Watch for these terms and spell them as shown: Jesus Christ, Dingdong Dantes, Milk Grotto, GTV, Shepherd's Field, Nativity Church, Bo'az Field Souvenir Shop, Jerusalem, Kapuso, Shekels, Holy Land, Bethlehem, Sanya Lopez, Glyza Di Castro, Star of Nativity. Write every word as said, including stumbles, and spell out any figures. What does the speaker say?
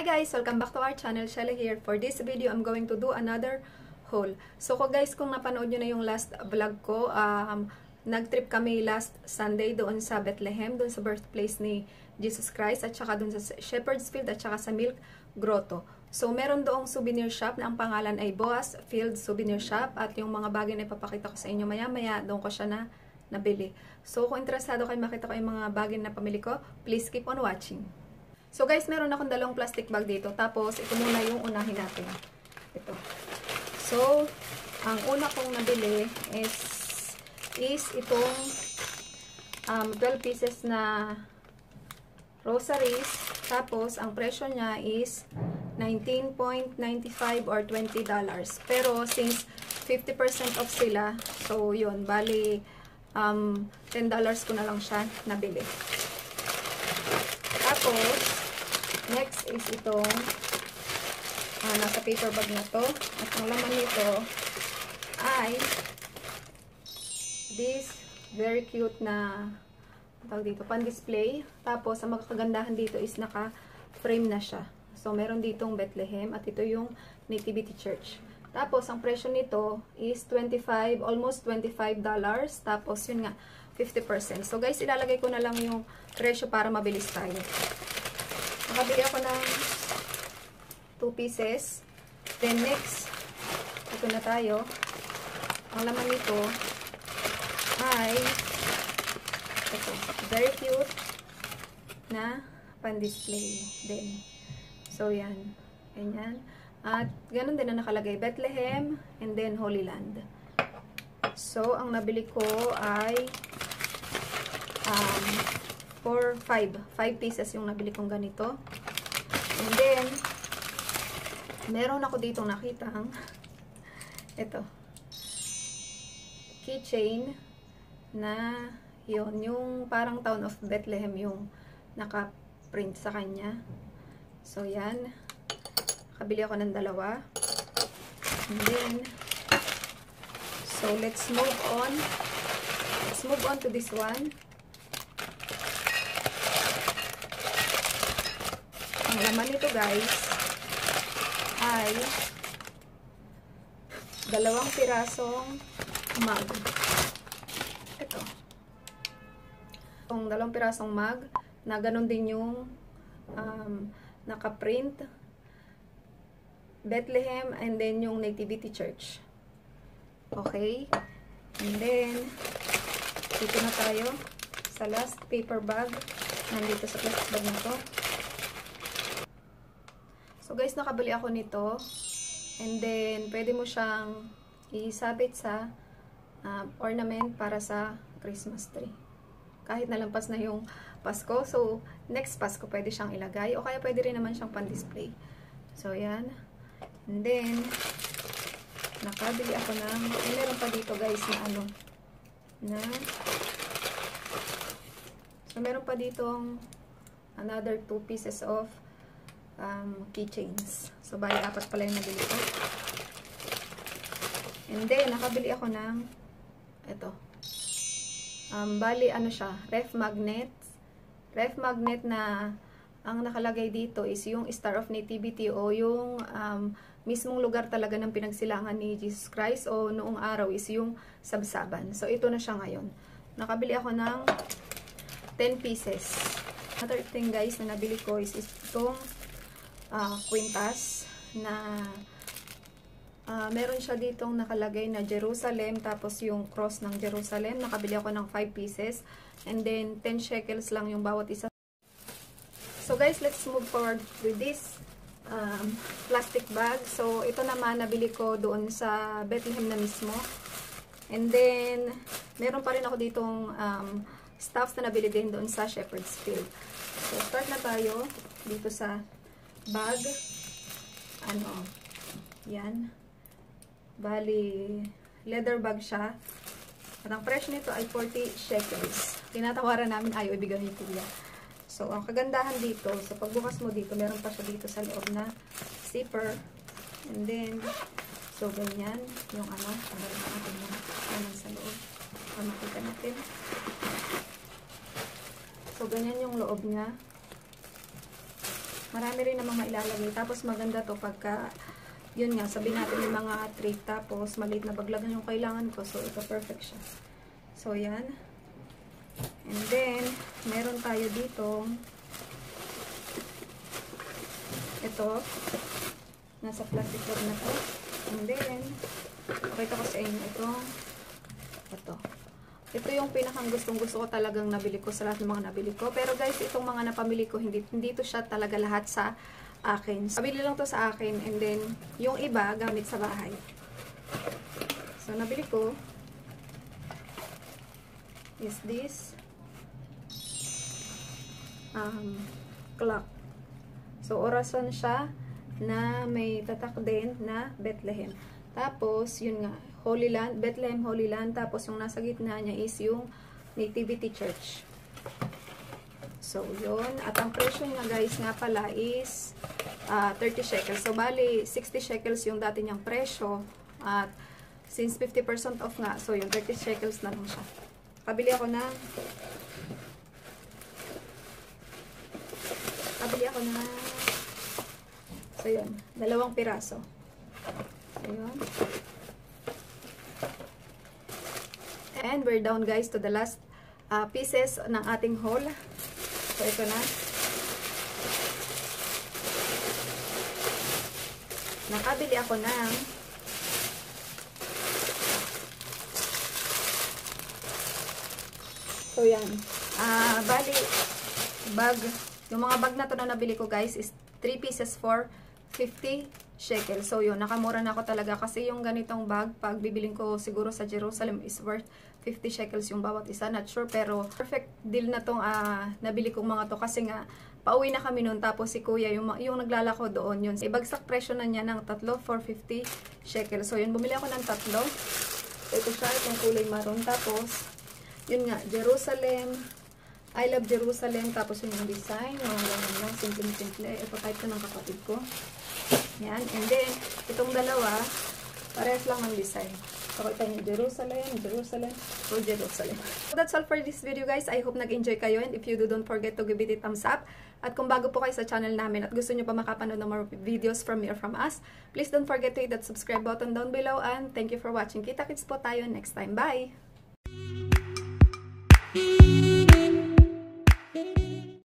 Hi guys! Welcome back to our channel. Shelly here. For this video, I'm going to do another haul. So guys, kung napanood nyo na yung last vlog ko, um, nag-trip kami last Sunday doon sa Bethlehem, doon sa birthplace ni Jesus Christ, at saka doon sa Shepherd's Field, at saka sa Milk Grotto. So meron doong souvenir shop na ang pangalan ay Bo'az Field Souvenir Shop, at yung mga bagay na ipapakita ko sa inyo maya-maya, doon ko siya na nabili. So kung interesado kayo makita ko yung mga bagay na pamili ko, please keep on watching. So guys, meron akong dalawang plastic bag dito. Tapos, ito muna yung unahin natin. Ito. So, ang una kong nabili is, is itong um, twelve pieces na rosaries. Tapos, ang presyo niya is nineteen ninety-five or twenty dollars. Pero, since fifty percent off sila, so yun, bali um, ten dollars ko na lang siya nabili. Tapos, next is itong uh, nasa paper bag na to. At ang laman nito ay this very cute na tawag dito, pan-display. Tapos, ang magkagandahan dito is naka-frame na siya. So, meron ditong Bethlehem at ito yung Nativity Church. Tapos, ang presyo nito is twenty-five, almost twenty-five dollars. Tapos, yun nga, fifty percent. So, guys, ilalagay ko na lang yung presyo para mabilis tayo. Nakabili ako ng two pieces. Then next, ito na tayo. Ang laman nito ay ito, very cute na pan-display din. So, yan. Ganyan. At ganun din na nakalagay. Bethlehem and then Holy Land. So, ang nabili ko ay um, for five. Five pieces yung nabili kong ganito. And then, meron ako ditong nakita ang ito. Keychain na yun. Yung parang Town of Bethlehem yung naka-print sa kanya. So, yan. Kabili ako ng dalawa. And then, so, let's move on. Let's move on to this one. Ang laman nito guys ay dalawang pirasong mug. Ito. Itong dalawang pirasong mug na ganun din yung um, naka-print Bethlehem and then yung Nativity Church. Okay? And then dito na tayo sa last paper bag. Nandito sa plastic bag na to. So guys, nakabili ako nito. And then, pwede mo siyang isabit sa uh, ornament para sa Christmas tree. Kahit nalampas na yung Pasko. So, next Pasko pwede siyang ilagay. O kaya pwede rin naman siyang pan-display. So, yan. And then, nakabili ako ng, eh, meron pa dito guys na ano. Na, so, meron pa ditong another two pieces of Um, keychains. So, bali, apat pala yung nabili ko. And then, nakabili ako ng ito. Um, bali, ano siya? Ref magnet. Ref magnet na ang nakalagay dito is yung Star of Nativity o yung um, mismong lugar talaga ng pinagsilangan ni Jesus Christ o noong araw is yung sabsaban. So, ito na siya ngayon. Nakabili ako ng ten pieces. Another thing guys na nabili ko is, is itong Uh, kwintas na uh, meron siya ditong nakalagay na Jerusalem tapos yung cross ng Jerusalem. Nakabili ako ng five pieces and then ten shekels lang yung bawat isa. So guys, let's move forward with this um, plastic bag. So ito naman nabili ko doon sa Bethlehem na mismo. And then meron pa rin ako ditong um, stuffs na nabili din doon sa Shepherd's Field. So start na tayo dito sa bag. Ano? Yan. Bali, leather bag siya. At ang presyo nito ay forty shekels. Tinatawaran namin ayaw ibigay ni Kuya. So, ang kagandahan dito, sa so pagbukas mo dito, meron pa siya dito sa loob na zipper. And then, so ganyan. Yung ano, tanggalin natin yung naman sa loob. Para makita natin. So, ganyan yung loob niya. Marami rin namang mailalagay. Tapos maganda to pagka, yun nga, sabi natin yung mga treat. Tapos maliit na baglagan yung kailangan ko. So, ito perfect siya. So, yan. And then, meron tayo dito. Ito. Nasa plastic bag na to. And then, pakita ko sa inyo ito. Ito. Ito yung pinakang gustong-gusto ko talagang nabili ko sa lahat ng mga nabili ko. Pero guys, itong mga napamili ko, hindi, hindi to siya talaga lahat sa akin. Nabili lang to sa akin and then yung iba gamit sa bahay. So, nabili ko is this um, clock. So, orasan siya na may tatak din na Bethlehem. Tapos, yun nga. Holy Land, Bethlehem Holy Land, tapos yung nasa gitna niya is yung Nativity Church. So, yun. At ang presyo niya guys nga pala is uh, thirty shekels. So, bali, sixty shekels yung dati niyang presyo. At since fifty percent off nga, so yung thirty shekels na lang siya. Kabili ako na kabili ako na so, yun. Dalawang piraso. Ayun. And we're down guys to the last uh, pieces ng ating haul. So, ito na. Nakabili ako ng so, yan. Uh, bali, bag. Yung mga bag na ito na nabili ko guys is three pieces for fifty shekels. So, yun. Nakamura na ako talaga kasi yung ganitong bag, pag bibiling ko siguro sa Jerusalem is worth fifty shekels yung bawat isa. Not sure, pero perfect deal na tong uh, nabili kong mga to kasi nga, pauwi na kami nun. Tapos si kuya, yung, yung naglalako doon, yun. Ibagsak presyo na niya ng tatlo for fifty shekels. So, yun. Bumili ako ng tatlo. So, ito siya. Itong kulay maroon. Tapos, yun nga, Jerusalem. I love Jerusalem. Tapos, yun yung design. Yung ganyan lang. Simple-simple. Ito type ko ng kapatid ko. Yan. And then, itong dalawa, parehas lang ang design. Pakita niyo, Jerusalem, Jerusalem, o Jerusalem. So, that's all for this video, guys. I hope nag-enjoy kayo. And if you do, don't forget to give it a thumbs up. At kung bago po kayo sa channel namin at gusto niyo pa makapanood ng more videos from me or from us, please don't forget to hit that subscribe button down below. And thank you for watching. Kita-kits po tayo next time. Bye!